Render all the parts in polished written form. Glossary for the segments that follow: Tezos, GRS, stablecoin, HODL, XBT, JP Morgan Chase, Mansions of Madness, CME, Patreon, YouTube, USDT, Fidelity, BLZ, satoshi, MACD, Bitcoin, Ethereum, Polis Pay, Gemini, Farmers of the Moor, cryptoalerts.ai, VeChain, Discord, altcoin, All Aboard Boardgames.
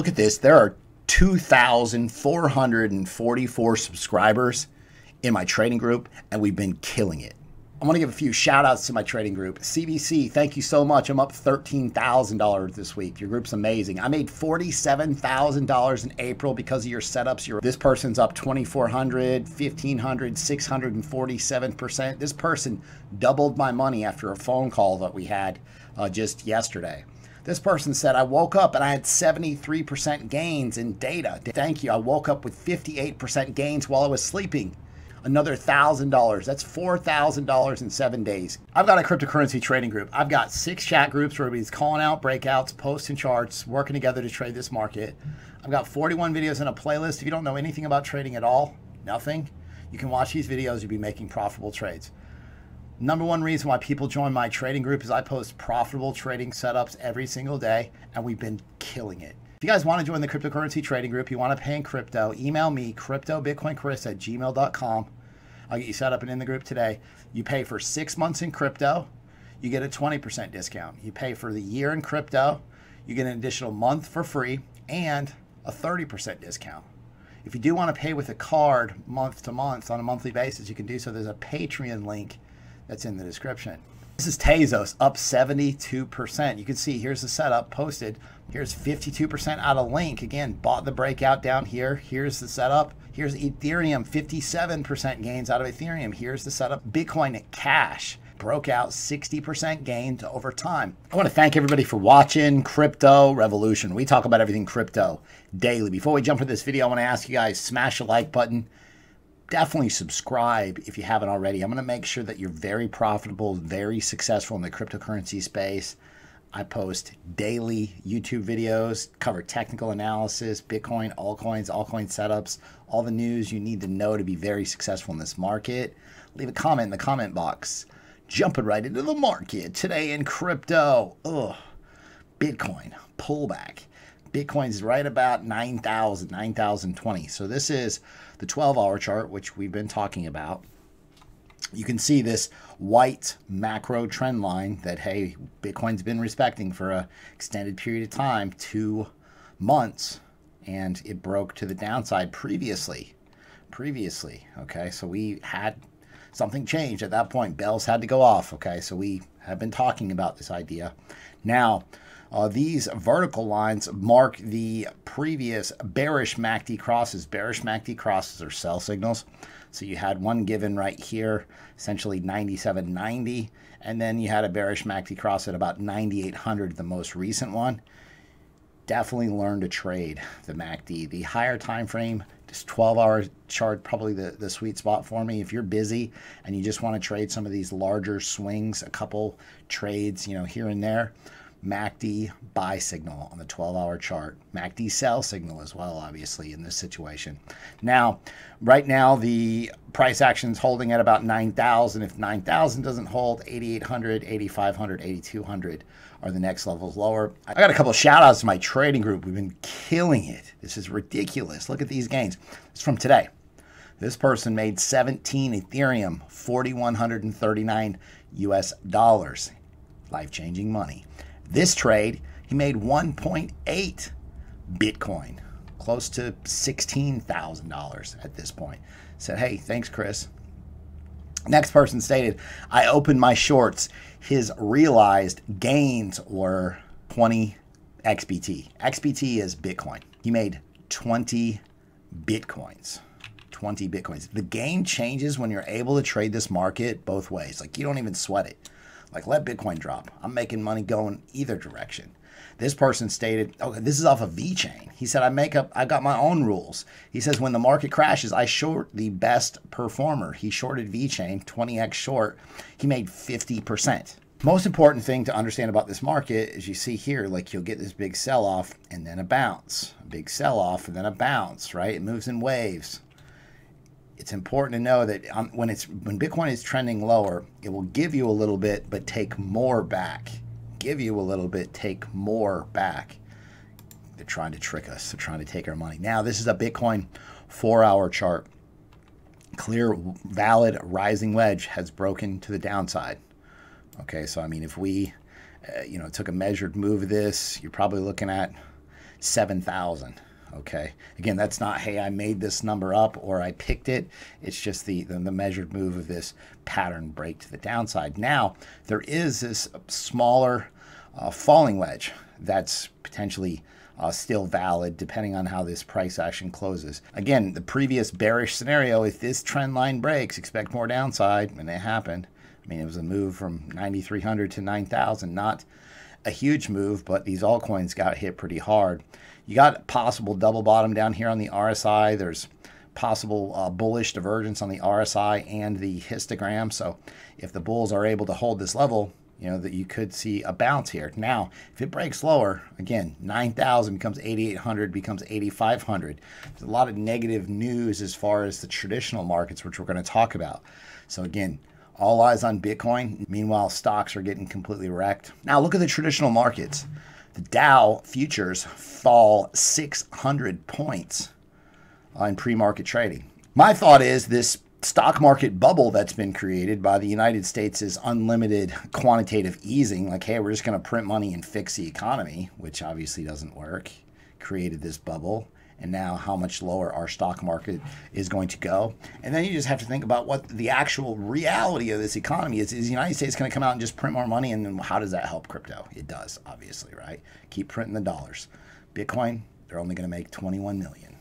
Look at this. There are 2,444 subscribers in my trading group, and we've been killing it. I want to give a few shout outs to my trading group. CBC, thank you so much. I'm up $13,000 this week. Your group's amazing. I made $47,000 in April because of your setups. This person's up 2,400, 1,500, 647%. This person doubled my money after a phone call that we had just yesterday. This person said, I woke up and I had 73% gains in data. Thank you. I woke up with 58% gains while I was sleeping. Another $1,000. That's $4,000 in 7 days. I've got a cryptocurrency trading group. I've got 6 chat groups where everybody's calling out breakouts, posting charts, working together to trade this market. I've got 41 videos in a playlist. If you don't know anything about trading at all, nothing, you can watch these videos. You'll be making profitable trades. Number one reason why people join my trading group is I post profitable trading setups every single day, and we've been killing it. If you guys want to join the cryptocurrency trading group, you want to pay in crypto, email me CryptoBitcoinChris@gmail.com. I'll get you set up and in the group today. You pay for 6 months in crypto, you get a 20% discount. You pay for the year in crypto, you get an additional month for free and a 30% discount. If you do want to pay with a card month to month on a monthly basis, you can do so. There's a Patreon link that's in the description. This is Tezos up 72%. You can see here's the setup posted. Here's 52% out of Link. Again, bought the breakout down here. Here's the setup. Here's Ethereum, 57% gains out of Ethereum. Here's the setup. Bitcoin Cash broke out 60% gains over time. I want to thank everybody for watching Crypto Revolution. We talk about everything crypto daily. Before we jump into this video, I want to ask you guys, smash the like button. Definitely subscribe if you haven't already. I'm going to make sure that you're very profitable, very successful in the cryptocurrency space. I post daily YouTube videos, cover technical analysis, Bitcoin, altcoin setups, all the news you need to know to be very successful in this market. Leave a comment in the comment box. Jumping right into the market today in crypto. Ugh, Bitcoin pullback. Bitcoin's right about 9,000, 9,020. So this is the 12-hour chart, which we've been talking about. You can see this white macro trend line that, hey, Bitcoin's been respecting for an extended period of time, 2 months, and it broke to the downside previously. Okay, so we had something changed at that point. Bells had to go off. Okay, so we have been talking about this idea. Now, these vertical lines mark the previous bearish MACD crosses. Bearish MACD crosses are sell signals. So you had one given right here, essentially 97.90, and then you had a bearish MACD cross at about 9,800, the most recent one. Definitely learn to trade the MACD. The higher time frame, this 12-hour chart, probably the sweet spot for me. If you're busy and you just want to trade some of these larger swings, a couple trades, you know, here and there, MACD buy signal on the 12-hour chart, MACD sell signal as well, obviously, in this situation. Now, right now, the price action's holding at about 9,000. If 9,000 doesn't hold, 8,800, 8,500, 8,200 are the next levels lower. I got a couple of shout outs to my trading group. We've been killing it. This is ridiculous. Look at these gains. It's from today. This person made 17 Ethereum, $4,139. Life-changing money. This trade, he made 1.8 Bitcoin, close to $16,000 at this point. Said, hey, thanks, Chris. Next person stated, I opened my shorts. His realized gains were 20 XBT. XBT is Bitcoin. He made 20 Bitcoins. 20 Bitcoins. The game changes when you're able to trade this market both ways. Like, you don't even sweat it. Like, let Bitcoin drop. I'm making money going either direction. This person stated, okay, this is off of VeChain. He said, I got my own rules. He says, when the market crashes, I short the best performer. He shorted VeChain, 20x short. He made 50%. Most important thing to understand about this market is you see here, like, you'll get this big sell-off and then a bounce, a big sell-off and then a bounce, right? It moves in waves. It's important to know that when Bitcoin is trending lower, it will give you a little bit, but take more back. Give you a little bit, take more back. They're trying to trick us. They're trying to take our money. Now, this is a Bitcoin 4-hour chart. Clear, valid rising wedge has broken to the downside. Okay, so I mean, if we, you know, took a measured move of this, you're probably looking at 7,000. Okay, again, that's not, hey, I made this number up or I picked it. It's just the measured move of this pattern break to the downside. Now, there is this smaller falling wedge that's potentially still valid depending on how this price action closes. Again, the previous bearish scenario, if this trend line breaks, expect more downside, and it happened. I mean, it was a move from 9,300 to 9,000, not a huge move, but these altcoins got hit pretty hard. You got possible double bottom down here on the RSI. There's possible bullish divergence on the RSI and the histogram. So if the bulls are able to hold this level, you know, that you could see a bounce here. Now, if it breaks lower, again, 9,000 becomes 8,800, becomes 8,500. There's a lot of negative news as far as the traditional markets, which we're going to talk about. So again, all eyes on Bitcoin. Meanwhile, stocks are getting completely wrecked. Now look at the traditional markets. The Dow futures fall 600 points on pre-market trading. My thought is this stock market bubble that's been created by the United States' unlimited quantitative easing, like, hey, we're just going to print money and fix the economy, which obviously doesn't work, created this bubble. And now how much lower our stock market is going to go. And then you just have to think about what the actual reality of this economy is. Is the United States going to come out and just print more money? And then how does that help crypto? It does, obviously, right? Keep printing the dollars. Bitcoin, they're only going to make 21 million.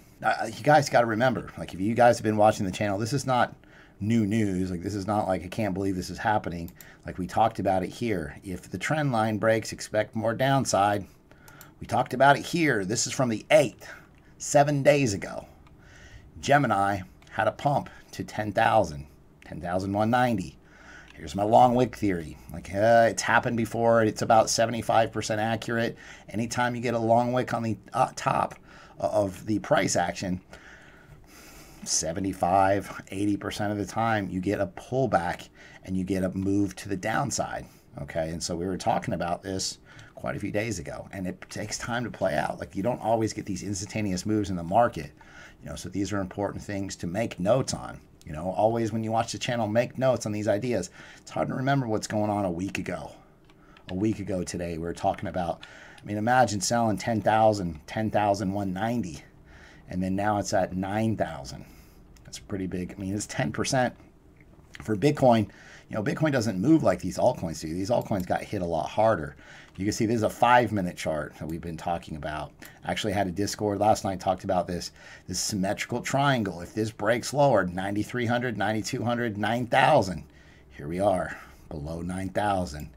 You guys got to remember, like, if you guys have been watching the channel, this is not new news. Like, this is not like, I can't believe this is happening. Like, we talked about it here. If the trend line breaks, expect more downside. We talked about it here. This is from the 8th. 7 days ago, Gemini had a pump to 10,000, 10,190. Here's my long wick theory. Like, it's happened before. It's about 75% accurate. Anytime you get a long wick on the top of the price action, 75, 80% of the time, you get a pullback and you get a move to the downside. Okay, and so we were talking about this quite a few days ago, and it takes time to play out. Like, you don't always get these instantaneous moves in the market, you know, so these are important things to make notes on. You know, always when you watch the channel, make notes on these ideas. It's hard to remember what's going on a week ago today. We were talking about, I mean, imagine selling 10,000, 10,190, and then now it's at 9,000. That's pretty big. I mean, it's 10% for Bitcoin. You know, Bitcoin doesn't move like these altcoins do. These altcoins got hit a lot harder. You can see this is a 5-minute chart that we've been talking about. Actually had a Discord last night, talked about this symmetrical triangle. If this breaks lower, 9,300, 9,200, 9,000. Here we are, below 9,000.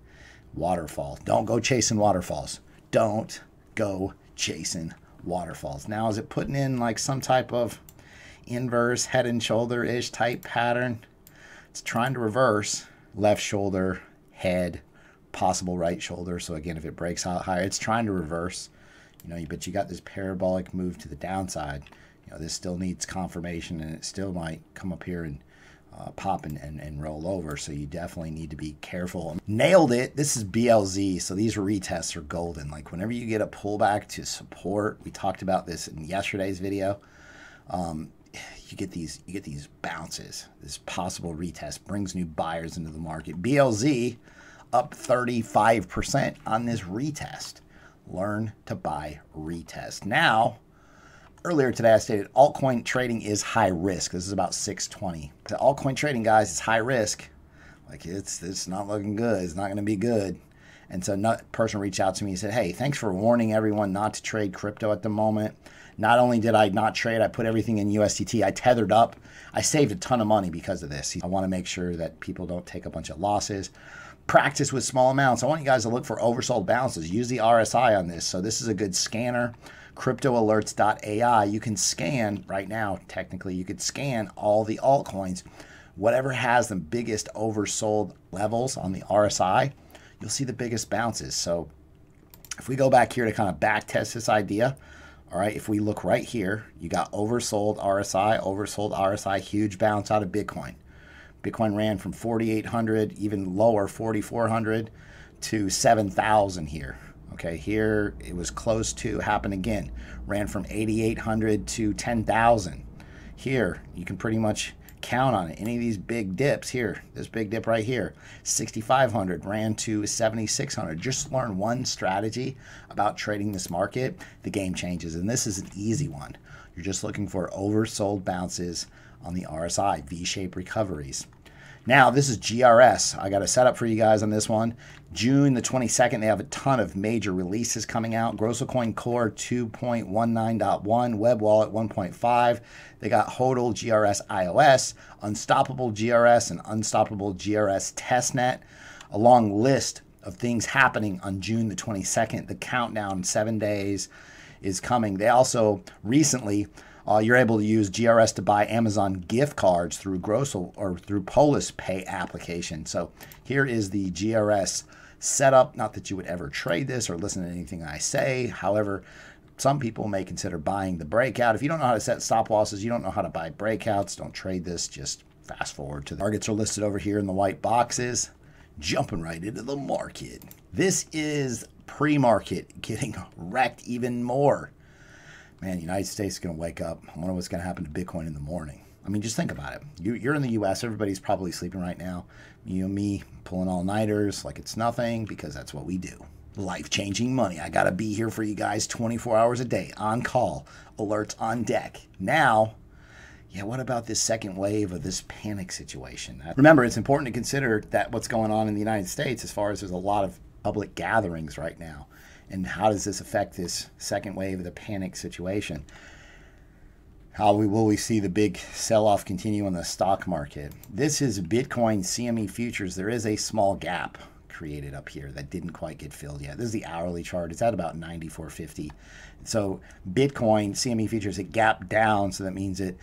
Waterfall. Don't go chasing waterfalls. Don't go chasing waterfalls. Now, is it putting in like some type of inverse head and shoulder-ish type pattern? It's trying to reverse left shoulder, head, possible right shoulder. So again, if it breaks out higher, it's trying to reverse, you know, but you got this parabolic move to the downside. You know, this still needs confirmation, and it still might come up here and pop and roll over. So you definitely need to be careful. Nailed it. This is BLZ. So these retests are golden. Like, whenever you get a pullback to support, we talked about this in yesterday's video. You get these bounces. This possible retest brings new buyers into the market. BLZ up 35% on this retest. Learn to buy retest. Now, earlier today I stated altcoin trading is high risk. This is about 620. The altcoin trading, guys, is high risk. Like, it's not looking good. It's not going to be good. And so a person reached out to me and said, hey, thanks for warning everyone not to trade crypto at the moment. Not only did I not trade, I put everything in USDT. I tethered up. I saved a ton of money because of this. I want to make sure that people don't take a bunch of losses. Practice with small amounts. I want you guys to look for oversold balances. Use the RSI on this. So this is a good scanner, cryptoalerts.ai. You can scan right now, technically, you could scan all the altcoins. Whatever has the biggest oversold levels on the RSI, you'll see the biggest bounces. So if we go back here to kind of back test this idea, all right, if we look right here, you got oversold RSI, huge bounce out of Bitcoin. Bitcoin ran from 4,800, even lower, 4,400 to 7,000 here. Okay, here it was close to happen again. Ran from 8,800 to 10,000. Here, you can pretty much count on it. Any of these big dips here, this big dip right here, 6,500 ran to 7,600. Just learn one strategy about trading this market, the game changes. And this is an easy one. You're just looking for oversold bounces on the RSI, V-shaped recoveries. Now, this is GRS. I got a setup for you guys on this one. June the 22nd, they have a ton of major releases coming out. Groestlcoin Core 2.19.1, Web Wallet 1.5. They got HODL GRS iOS, Unstoppable GRS, and Unstoppable GRS Testnet. A long list of things happening on June the 22nd. The countdown, 7 days, is coming. They also recently... you're able to use GRS to buy Amazon gift cards through Groestle or through Polis Pay application. So here is the GRS setup. Not that you would ever trade this or listen to anything I say. However, some people may consider buying the breakout. If you don't know how to set stop losses, you don't know how to buy breakouts, don't trade this. Just fast forward to the targets are listed over here in the white boxes. Jumping right into the market. This is pre-market getting wrecked even more. Man, the United States is going to wake up. I wonder what's going to happen to Bitcoin in the morning. I mean, just think about it. You're in the U.S. Everybody's probably sleeping right now. You and me pulling all-nighters like it's nothing because that's what we do. Life-changing money. I got to be here for you guys 24 hours a day, on call, alerts on deck. Now, yeah, what about this second wave of this panic situation? Remember, it's important to consider that what's going on in the United States as far as there's a lot of public gatherings right now. And how does this affect this second wave of the panic situation? How will we see the big sell-off continue in the stock market? This is Bitcoin CME futures. There is a small gap created up here that didn't quite get filled yet. This is the hourly chart. It's at about 94.50. So Bitcoin CME futures, it gapped down. So that means it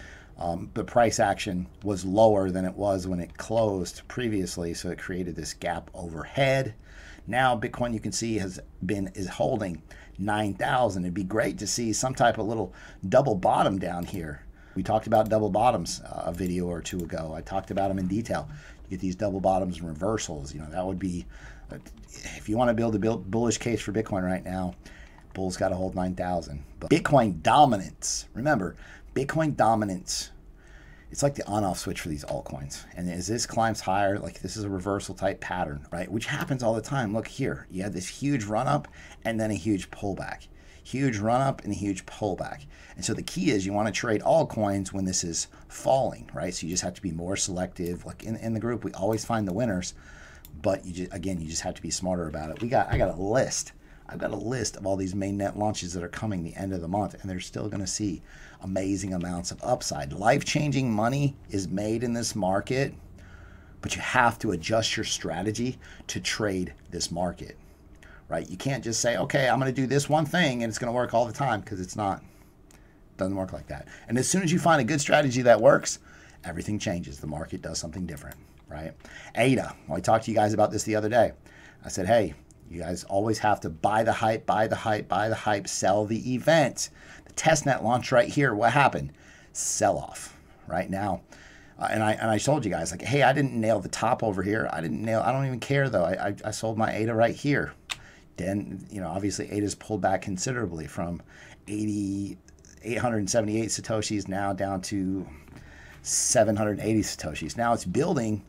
the price action was lower than it was when it closed previously. So it created this gap overhead. Now Bitcoin, you can see, is holding 9,000. It'd be great to see some type of little double bottom down here. We talked about double bottoms a video or two ago. I talked about them in detail. You get these double bottoms and reversals. You know, that would be, if you want to build a bullish case for Bitcoin right now, bulls got to hold 9,000. But Bitcoin dominance. Remember, Bitcoin dominance. It's like the on-off switch for these altcoins. And as this climbs higher, like this is a reversal type pattern, right? Which happens all the time. Look here, you had this huge run up and then a huge pullback. Huge run up and a huge pullback. And so the key is you want to trade altcoins when this is falling, right? So you just have to be more selective. Like in the group, we always find the winners, but you just, again, you just have to be smarter about it. I've got a list of all these mainnet launches that are coming the end of the month, and they're still going to see amazing amounts of upside. Life-changing money is made in this market, but you have to adjust your strategy to trade this market, right? You can't just say, okay, I'm going to do this one thing and it's going to work all the time, because it's not. It doesn't work like that. And as soon as you find a good strategy that works, everything changes. The market does something different, right? ADA, I talked to you guys about this the other day. I said, hey, you guys always have to buy the hype, buy the hype, buy the hype, sell the event. The testnet launch right here, what happened? Sell off right now. And I told you guys, like, hey, I didn't nail the top over here. I don't even care though. I sold my ADA right here. Then, you know, obviously ADA's pulled back considerably from 878 Satoshis now down to 780 Satoshis. Now it's building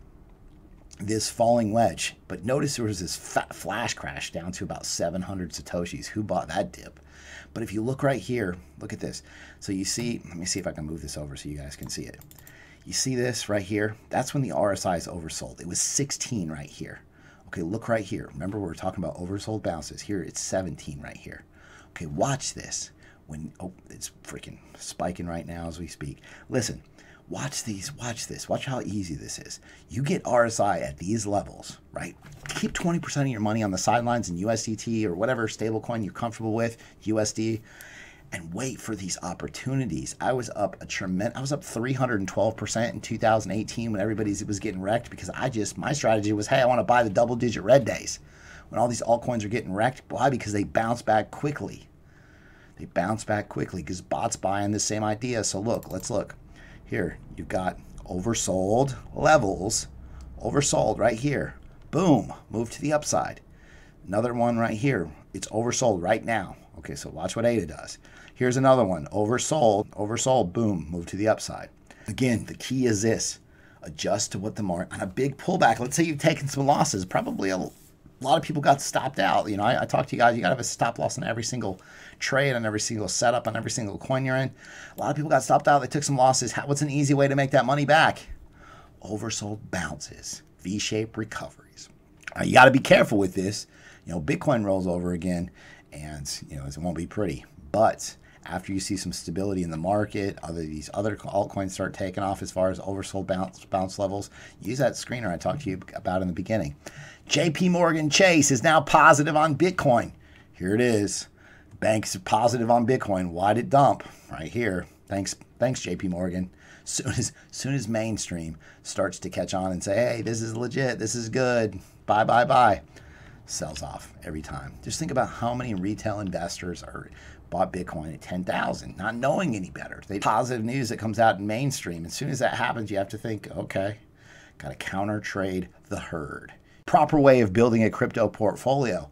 this falling wedge, but notice there was this flash crash down to about 700 Satoshis. Who bought that dip? But if you look right here, look at this. So you see, let me see if I can move this over so you guys can see it. You see this right here? That's when the RSI is oversold. It was 16 right here. Okay, look right here. Remember, we were talking about oversold bounces. Here it's 17 right here. Okay, watch this. When, oh, it's freaking spiking right now as we speak. Listen. Watch these, watch this, watch how easy this is. You get RSI at these levels, right? Keep 20% of your money on the sidelines in USDT or whatever stablecoin you're comfortable with, USD, and wait for these opportunities. I was up 312% in 2018 when everybody was getting wrecked, because my strategy was, hey, I want to buy the double-digit red days. When all these altcoins are getting wrecked, why? Because they bounce back quickly. They bounce back quickly because bots buy in the same idea. So look, let's look. Here, you've got oversold levels, oversold right here. Boom, move to the upside. Another one right here. It's oversold right now. Okay, so watch what ADA does. Here's another one, oversold, oversold, boom, move to the upside. Again, the key is this. Adjust to what the market, on a big pullback, let's say you've taken some losses, probably a lot of people got stopped out. You know, I talk to you guys, you gotta have a stop loss on every single trade, on every single setup, on every single coin you're in. A lot of people got stopped out, they took some losses. What's an easy way to make that money back? Oversold bounces, V-shaped recoveries. You gotta be careful with this. You know, Bitcoin rolls over again and, you know, it won't be pretty, but after you see some stability in the market, these other altcoins start taking off as far as oversold bounce levels, use that screener I talked to you about in the beginning. JP Morgan Chase is now positive on Bitcoin. Here it is. Banks are positive on Bitcoin. Why'd it dump? Right here. Thanks JP Morgan. Soon as mainstream starts to catch on and say, hey, this is legit, this is good, buy, sells off every time. Just think about how many retail investors are bought Bitcoin at 10,000, not knowing any better. They positive news that comes out in mainstream. As soon as that happens, you have to think, okay, got to counter trade the herd. Proper way of building a crypto portfolio.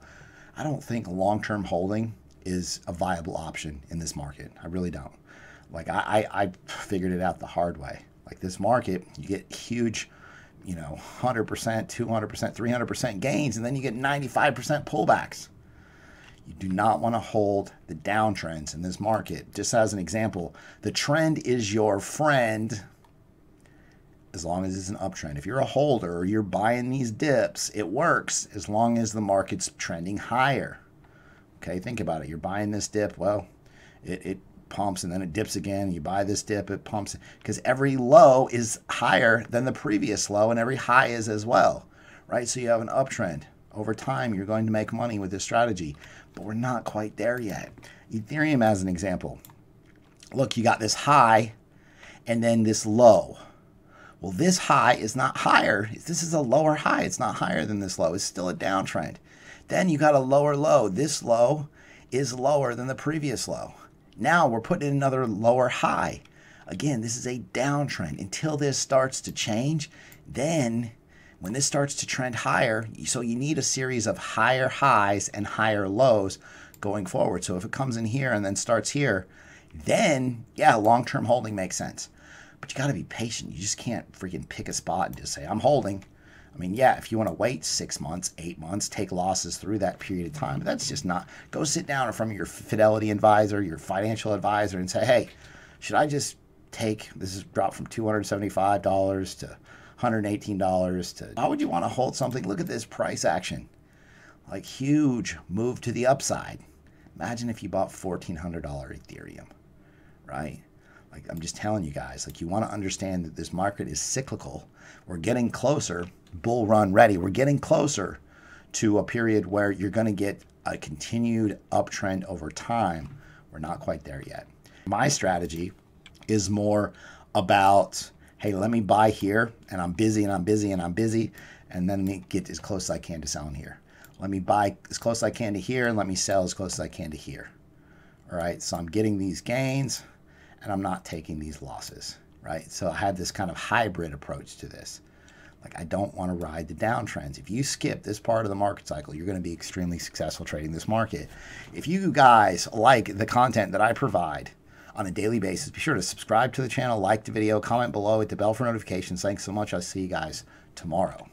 I don't think long-term holding is a viable option in this market. I really don't. Like I figured it out the hard way. Like this market, you get huge, you know, 100%, 200%, 300% gains, and then you get 95% pullbacks. You do not want to hold the downtrends in this market. Just as an example, the trend is your friend as long as it's an uptrend. If you're a holder or you're buying these dips, it works as long as the market's trending higher. Okay, think about it. You're buying this dip, well, it pumps and then it dips again. You buy this dip, it pumps, because every low is higher than the previous low and every high is as well, right? So you have an uptrend. Over time, you're going to make money with this strategy, but we're not quite there yet. Ethereum as an example. Look, you got this high and then this low. Well, this high is not higher. This is a lower high. It's not higher than this low. It's still a downtrend. Then you got a lower low. This low is lower than the previous low. Now we're putting in another lower high. Again, this is a downtrend. Until this starts to change, then when this starts to trend higher, so you need a series of higher highs and higher lows going forward. So if it comes in here and then starts here, then yeah, long-term holding makes sense. But you got to be patient. You just can't freaking pick a spot and just say, I'm holding. I mean, yeah, if you want to wait 6 months, 8 months, take losses through that period of time, but that's just not, go sit down in front of your Fidelity advisor, your financial advisor and say, hey, should I just take, this is dropped from $275 to $118 to, why would you want to hold something? Look at this price action, like huge move to the upside. Imagine if you bought $1,400 Ethereum, right? Like I'm just telling you guys, like you want to understand that this market is cyclical. We're getting closer, bull run ready. We're getting closer to a period where you're going to get a continued uptrend over time. We're not quite there yet. My strategy is more about, hey, let me buy here, and I'm busy, and I'm busy, and I'm busy, and then let me get as close as I can to selling here. Let me buy as close as I can to here, and let me sell as close as I can to here. All right, so I'm getting these gains, and I'm not taking these losses, right? So I had this kind of hybrid approach to this. Like, I don't want to ride the downtrends. If you skip this part of the market cycle, you're going to be extremely successful trading this market. If you guys like the content that I provide on a daily basis, be sure to subscribe to the channel, like the video, comment below, hit the bell for notifications. Thanks so much. I'll see you guys tomorrow.